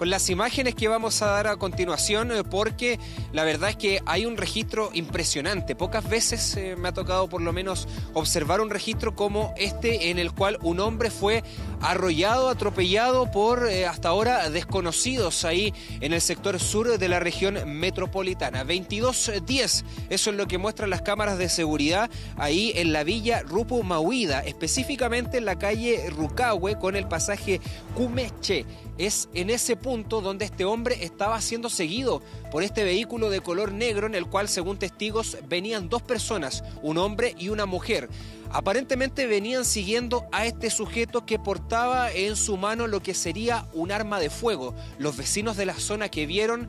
con las imágenes que vamos a dar a continuación, porque la verdad es que hay un registro impresionante. Pocas veces me ha tocado por lo menos observar un registro como este, en el cual un hombre fue arrollado, atropellado por hasta ahora desconocidos ahí en el sector sur de la región metropolitana. 22:10, eso es lo que muestran las cámaras de seguridad ahí en la Villa Rupo Mahuida, específicamente en la calle Rucahue con el pasaje Kumeche. Es en ese punto donde este hombre estaba siendo seguido por este vehículo de color negro, en el cual, según testigos, venían dos personas, un hombre y una mujer. Aparentemente venían siguiendo a este sujeto que portaba en su mano lo que sería un arma de fuego. Los vecinos de la zona que vieron,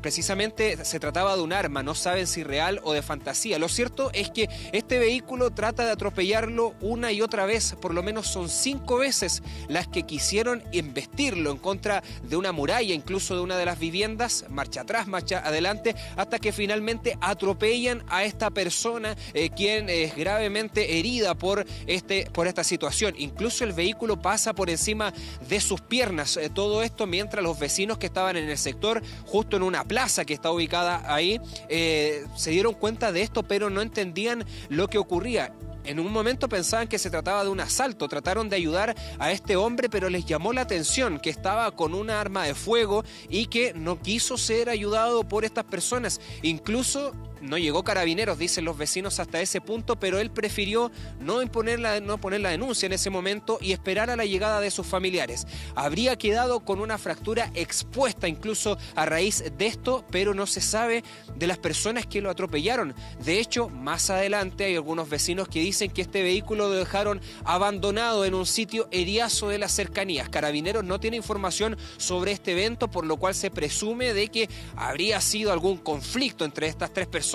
precisamente se trataba de un arma, no saben si real o de fantasía. Lo cierto es que este vehículo trata de atropellarlo una y otra vez, por lo menos son 5 veces las que quisieron embestirlo en contra de una muralla, incluso de una de las viviendas, marcha atrás, marcha adelante, hasta que finalmente atropellan a esta persona, quien es gravemente herida por esta situación. Incluso el vehículo pasa por encima de sus piernas, todo esto mientras los vecinos que estaban en el sector, justo en una plaza que está ubicada ahí, se dieron cuenta de esto, pero no entendían lo que ocurría. En un momento pensaban que se trataba de un asalto, trataron de ayudar a este hombre, pero les llamó la atención que estaba con una arma de fuego y que no quiso ser ayudado por estas personas. Incluso no llegó Carabineros, dicen los vecinos, hasta ese punto, pero él prefirió no poner la denuncia en ese momento y esperar a la llegada de sus familiares. Habría quedado con una fractura expuesta incluso a raíz de esto, pero no se sabe de las personas que lo atropellaron. De hecho, más adelante hay algunos vecinos que dicen que este vehículo lo dejaron abandonado en un sitio eriazo de las cercanías. Carabineros no tiene información sobre este evento, por lo cual se presume de que habría sido algún conflicto entre estas tres personas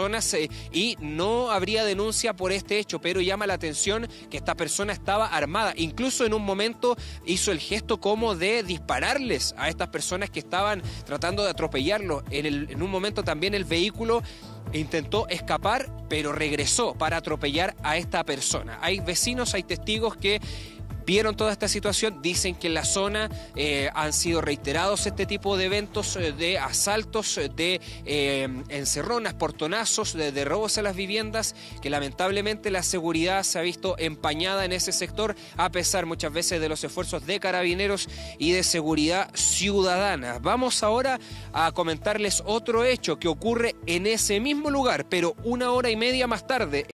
y no habría denuncia por este hecho, pero llama la atención que esta persona estaba armada. Incluso en un momento hizo el gesto como de dispararles a estas personas que estaban tratando de atropellarlo. En un momento también el vehículo intentó escapar, pero regresó para atropellar a esta persona. Hay vecinos, hay testigos que vieron toda esta situación, dicen que en la zona han sido reiterados este tipo de eventos, de asaltos, de encerronas, portonazos, de robos a las viviendas, que lamentablemente la seguridad se ha visto empañada en ese sector, a pesar muchas veces de los esfuerzos de Carabineros y de seguridad ciudadana. Vamos ahora a comentarles otro hecho que ocurre en ese mismo lugar, pero una hora y media más tarde.